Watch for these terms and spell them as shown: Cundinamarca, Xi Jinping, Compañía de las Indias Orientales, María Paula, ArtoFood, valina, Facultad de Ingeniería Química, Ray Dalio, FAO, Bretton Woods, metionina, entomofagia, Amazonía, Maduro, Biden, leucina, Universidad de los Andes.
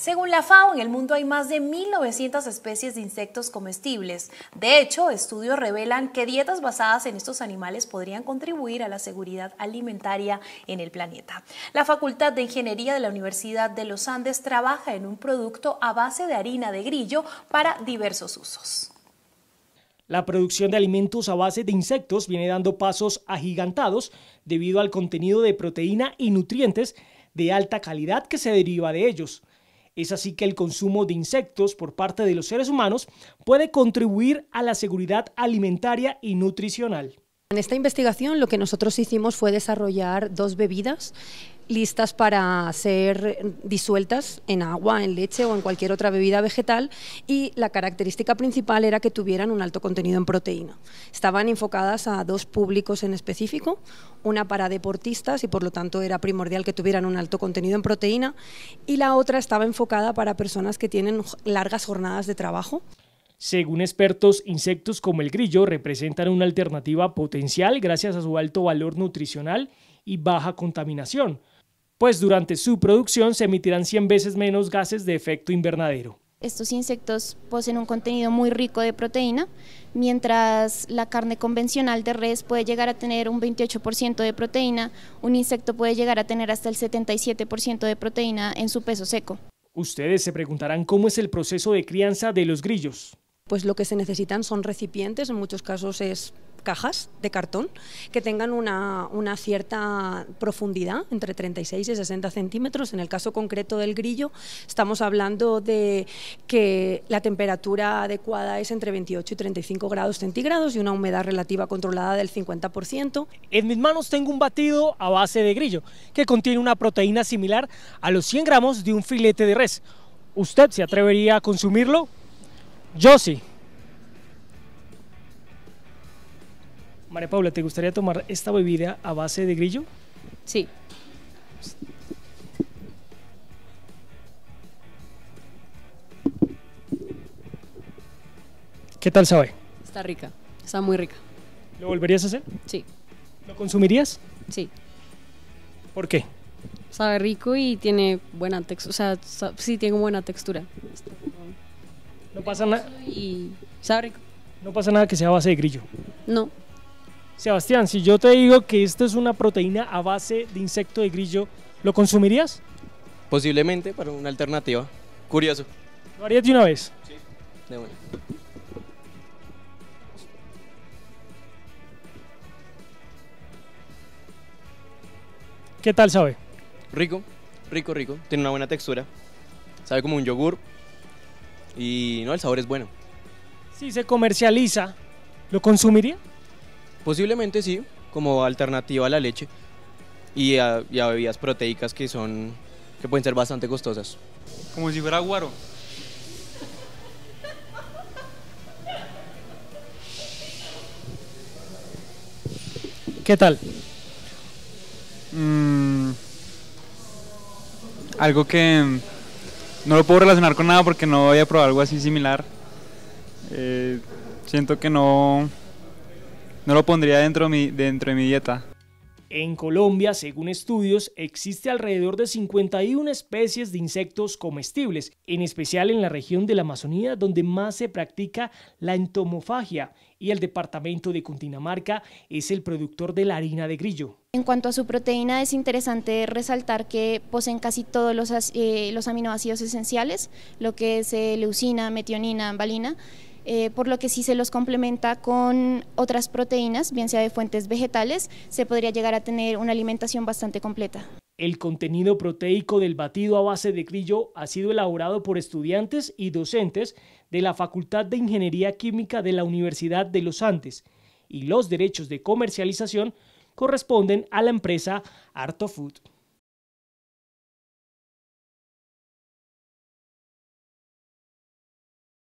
Según la FAO, en el mundo hay más de 1.900 especies de insectos comestibles. De hecho, estudios revelan que dietas basadas en estos animales podrían contribuir a la seguridad alimentaria en el planeta. La Facultad de Ingeniería de la Universidad de los Andes trabaja en un producto a base de harina de grillo para diversos usos. La producción de alimentos a base de insectos viene dando pasos agigantados debido al contenido de proteína y nutrientes de alta calidad que se deriva de ellos. Es así que el consumo de insectos por parte de los seres humanos puede contribuir a la seguridad alimentaria y nutricional. En esta investigación lo que nosotros hicimos fue desarrollar dos bebidas listas para ser disueltas en agua, en leche o en cualquier otra bebida vegetal, y la característica principal era que tuvieran un alto contenido en proteína. Estaban enfocadas a dos públicos en específico, una para deportistas y por lo tanto era primordial que tuvieran un alto contenido en proteína, y la otra estaba enfocada para personas que tienen largas jornadas de trabajo. Según expertos, insectos como el grillo representan una alternativa potencial gracias a su alto valor nutricional y baja contaminación, pues durante su producción se emitirán 100 veces menos gases de efecto invernadero. Estos insectos poseen un contenido muy rico de proteína, mientras la carne convencional de res puede llegar a tener un 28% de proteína, un insecto puede llegar a tener hasta el 77% de proteína en su peso seco. Ustedes se preguntarán cómo es el proceso de crianza de los grillos. Pues lo que se necesitan son recipientes, en muchos casos es cajas de cartón que tengan una cierta profundidad, entre 36 y 60 centímetros. En el caso concreto del grillo estamos hablando de que la temperatura adecuada es entre 28 y 35 grados centígrados y una humedad relativa controlada del 50%. En mis manos tengo un batido a base de grillo que contiene una proteína similar a los 100 gramos de un filete de res. ¿Usted se atrevería a consumirlo? Yo sí. María Paula, ¿te gustaría tomar esta bebida a base de grillo? Sí. ¿Qué tal sabe? Está rica, está muy rica. ¿Lo volverías a hacer? Sí. ¿Lo consumirías? Sí. ¿Por qué? Sabe rico y tiene buena textura, o sea, sí tiene buena textura. No pasa nada. Y sabe rico. No pasa nada que sea a base de grillo. No. Sebastián, si yo te digo que esto es una proteína a base de insecto de grillo, ¿lo consumirías? Posiblemente, para una alternativa. Curioso. ¿Lo harías de una vez? Sí, de una. ¿Qué tal sabe? Rico, rico, rico. Tiene una buena textura. Sabe como un yogur. Y no, el sabor es bueno. Si se comercializa, ¿lo consumiría? Posiblemente sí, como alternativa a la leche y a bebidas proteicas que pueden ser bastante costosas. Como si fuera guaro. ¿Qué tal? Algo que no lo puedo relacionar con nada porque no había probado algo así similar. Siento que no lo pondría dentro de mi dieta. En Colombia, según estudios, existe alrededor de 51 especies de insectos comestibles, en especial en la región de la Amazonía, donde más se practica la entomofagia, y el departamento de Cundinamarca es el productor de la harina de grillo. En cuanto a su proteína, es interesante resaltar que poseen casi todos los aminoácidos esenciales, lo que es leucina, metionina, valina, por lo que si se los complementa con otras proteínas, bien sea de fuentes vegetales, se podría llegar a tener una alimentación bastante completa. El contenido proteico del batido a base de grillo ha sido elaborado por estudiantes y docentes de la Facultad de Ingeniería Química de la Universidad de los Andes, y los derechos de comercialización corresponden a la empresa ArtoFood.